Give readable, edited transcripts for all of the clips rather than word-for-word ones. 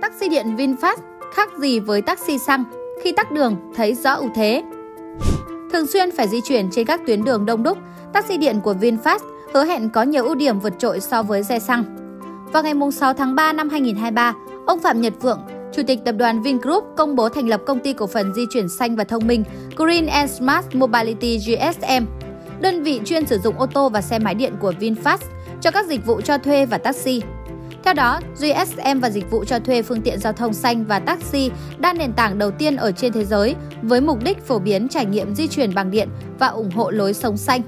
Taxi điện VinFast khác gì với taxi xăng, khi tắc đường thấy rõ ưu thế. Thường xuyên phải di chuyển trên các tuyến đường đông đúc, taxi điện của VinFast hứa hẹn có nhiều ưu điểm vượt trội so với xe xăng. Vào ngày 6 tháng 3 năm 2023, ông Phạm Nhật Vượng, Chủ tịch Tập đoàn Vingroup công bố thành lập công ty cổ phần di chuyển xanh và thông minh Green and Smart Mobility GSM, đơn vị chuyên sử dụng ô tô và xe máy điện của VinFast cho các dịch vụ cho thuê và taxi. Theo đó, GSM và dịch vụ cho thuê phương tiện giao thông xanh và taxi đa nền tảng đầu tiên ở trên thế giới với mục đích phổ biến trải nghiệm di chuyển bằng điện và ủng hộ lối sống xanh.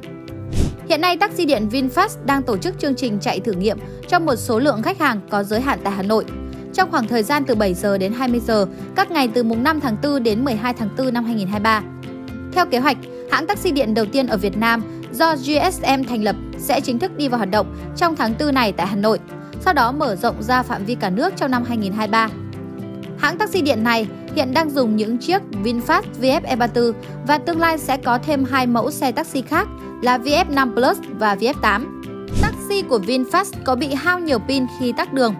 Hiện nay, taxi điện VinFast đang tổ chức chương trình chạy thử nghiệm cho một số lượng khách hàng có giới hạn tại Hà Nội. Trong khoảng thời gian từ 7 giờ đến 20 giờ, các ngày từ mùng 5 tháng 4 đến 12 tháng 4 năm 2023. Theo kế hoạch, hãng taxi điện đầu tiên ở Việt Nam do GSM thành lập sẽ chính thức đi vào hoạt động trong tháng 4 này tại Hà Nội, sau đó mở rộng ra phạm vi cả nước trong năm 2023. Hãng taxi điện này hiện đang dùng những chiếc VinFast VF E34 và tương lai sẽ có thêm hai mẫu xe taxi khác là VF 5 Plus và VF 8. Taxi của VinFast có bị hao nhiều pin khi tắc đường.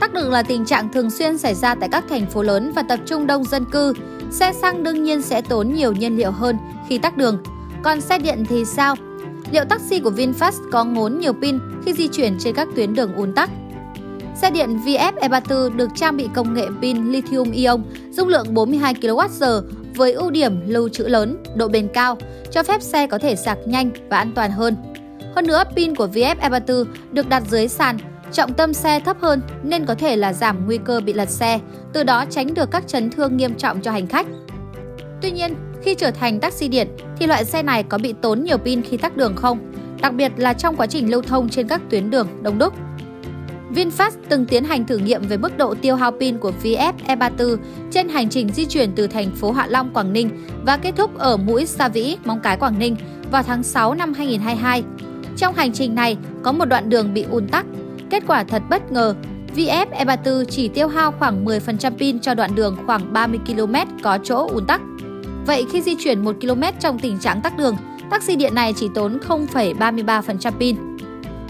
Tắc đường là tình trạng thường xuyên xảy ra tại các thành phố lớn và tập trung đông dân cư. Xe xăng đương nhiên sẽ tốn nhiều nhiên liệu hơn khi tắc đường. Còn xe điện thì sao? Liệu taxi của VinFast có ngốn nhiều pin khi di chuyển trên các tuyến đường ùn tắc? Xe điện VF E34 được trang bị công nghệ pin lithium-ion, dung lượng 42 kWh với ưu điểm lưu trữ lớn, độ bền cao, cho phép xe có thể sạc nhanh và an toàn hơn. Hơn nữa, pin của VF E34 được đặt dưới sàn, trọng tâm xe thấp hơn nên có thể là giảm nguy cơ bị lật xe, từ đó tránh được các chấn thương nghiêm trọng cho hành khách. Tuy nhiên, khi trở thành taxi điện thì loại xe này có bị tốn nhiều pin khi tắc đường không? Đặc biệt là trong quá trình lưu thông trên các tuyến đường đông đúc. VinFast từng tiến hành thử nghiệm về mức độ tiêu hao pin của VF E34 trên hành trình di chuyển từ thành phố Hạ Long, Quảng Ninh và kết thúc ở mũi Sa Vĩ, Móng Cái, Quảng Ninh vào tháng 6 năm 2022. Trong hành trình này có một đoạn đường bị ùn tắc. Kết quả thật bất ngờ, VF E34 chỉ tiêu hao khoảng 10% pin cho đoạn đường khoảng 30 km có chỗ ùn tắc. Vậy khi di chuyển 1 km trong tình trạng tắc đường, taxi điện này chỉ tốn 0,33% pin.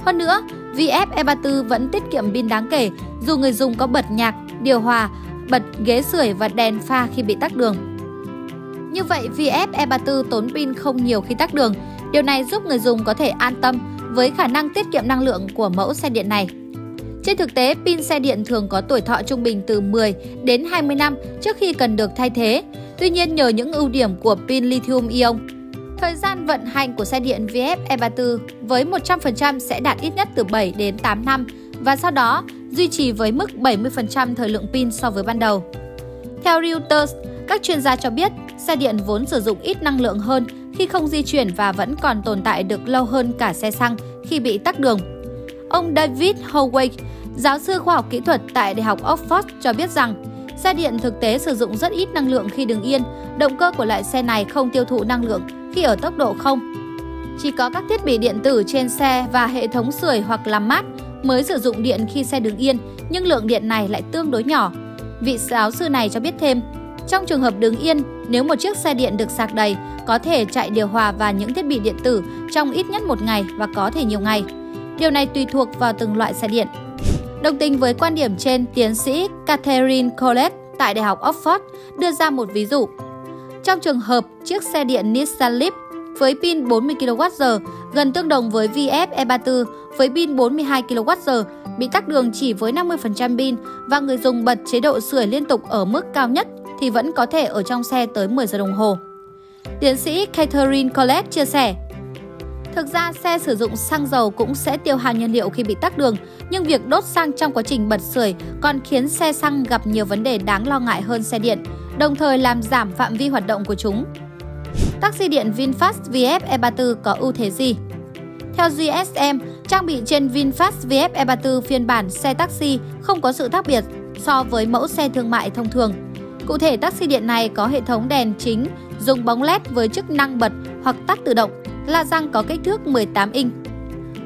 Hơn nữa, VF E34 vẫn tiết kiệm pin đáng kể dù người dùng có bật nhạc, điều hòa, bật ghế sưởi và đèn pha khi bị tắc đường. Như vậy, VF E34 tốn pin không nhiều khi tắc đường. Điều này giúp người dùng có thể an tâm với khả năng tiết kiệm năng lượng của mẫu xe điện này. Trên thực tế, pin xe điện thường có tuổi thọ trung bình từ 10 đến 20 năm trước khi cần được thay thế. Tuy nhiên, nhờ những ưu điểm của pin lithium-ion, thời gian vận hành của xe điện VF E34 với 100% sẽ đạt ít nhất từ 7 đến 8 năm và sau đó duy trì với mức 70% thời lượng pin so với ban đầu. Theo Reuters, các chuyên gia cho biết xe điện vốn sử dụng ít năng lượng hơn khi không di chuyển và vẫn còn tồn tại được lâu hơn cả xe xăng khi bị tắc đường. Ông David Howick, giáo sư khoa học kỹ thuật tại Đại học Oxford cho biết rằng xe điện thực tế sử dụng rất ít năng lượng khi đứng yên, động cơ của loại xe này không tiêu thụ năng lượng khi ở tốc độ 0. Chỉ có các thiết bị điện tử trên xe và hệ thống sưởi hoặc làm mát mới sử dụng điện khi xe đứng yên, nhưng lượng điện này lại tương đối nhỏ. Vị giáo sư này cho biết thêm, trong trường hợp đứng yên, nếu một chiếc xe điện được sạc đầy, có thể chạy điều hòa và những thiết bị điện tử trong ít nhất một ngày và có thể nhiều ngày. Điều này tùy thuộc vào từng loại xe điện. Đồng tình với quan điểm trên, tiến sĩ Catherine Collette tại Đại học Oxford đưa ra một ví dụ. Trong trường hợp chiếc xe điện Nissan Leaf với pin 40 kWh gần tương đồng với VF E34 với pin 42 kWh bị tắc đường chỉ với 50% pin và người dùng bật chế độ sưởi liên tục ở mức cao nhất thì vẫn có thể ở trong xe tới 10 giờ đồng hồ. Tiến sĩ Catherine Collette chia sẻ, thực ra xe sử dụng xăng dầu cũng sẽ tiêu hao nhiên liệu khi bị tắc đường, nhưng việc đốt xăng trong quá trình bật sưởi còn khiến xe xăng gặp nhiều vấn đề đáng lo ngại hơn xe điện, đồng thời làm giảm phạm vi hoạt động của chúng. Taxi điện VinFast VF E34 có ưu thế gì? Theo GSM, trang bị trên VinFast VF E34 phiên bản xe taxi không có sự khác biệt so với mẫu xe thương mại thông thường. Cụ thể, taxi điện này có hệ thống đèn chính dùng bóng LED với chức năng bật hoặc tắt tự động, la răng có kích thước 18 inch.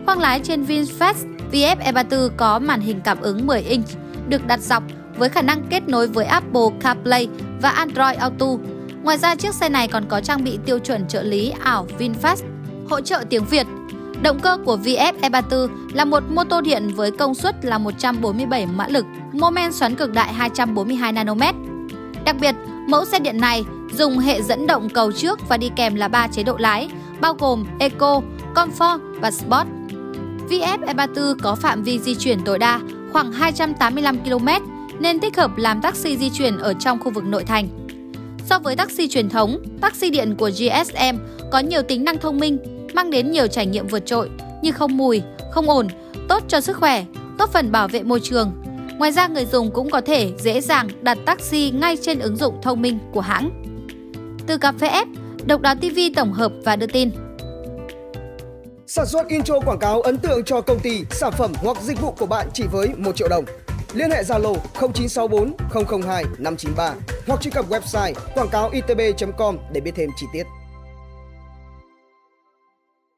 Khoang lái trên VinFast VF E34 có màn hình cảm ứng 10 inch, được đặt dọc với khả năng kết nối với Apple CarPlay và Android Auto. Ngoài ra, chiếc xe này còn có trang bị tiêu chuẩn trợ lý ảo VinFast, hỗ trợ tiếng Việt. Động cơ của VF E34 là một mô tô điện với công suất là 147 mã lực, mô men xoắn cực đại 242 Nm. Đặc biệt, mẫu xe điện này dùng hệ dẫn động cầu trước và đi kèm là 3 chế độ lái, bao gồm Eco, Comfort và Sport. VF E34 có phạm vi di chuyển tối đa khoảng 285 km nên thích hợp làm taxi di chuyển ở trong khu vực nội thành. So với taxi truyền thống, taxi điện của GSM có nhiều tính năng thông minh, mang đến nhiều trải nghiệm vượt trội như không mùi, không ồn, tốt cho sức khỏe, góp phần bảo vệ môi trường. Ngoài ra, người dùng cũng có thể dễ dàng đặt taxi ngay trên ứng dụng thông minh của hãng. Từ CafeF, Độc Đáo TV tổng hợp và đưa tin. Sản xuất intro quảng cáo ấn tượng cho công ty, sản phẩm hoặc dịch vụ của bạn chỉ với 1 triệu đồng. Liên hệ Zalo 0964 002 593 hoặc truy cập website quảng cáo itb.com để biết thêm chi tiết.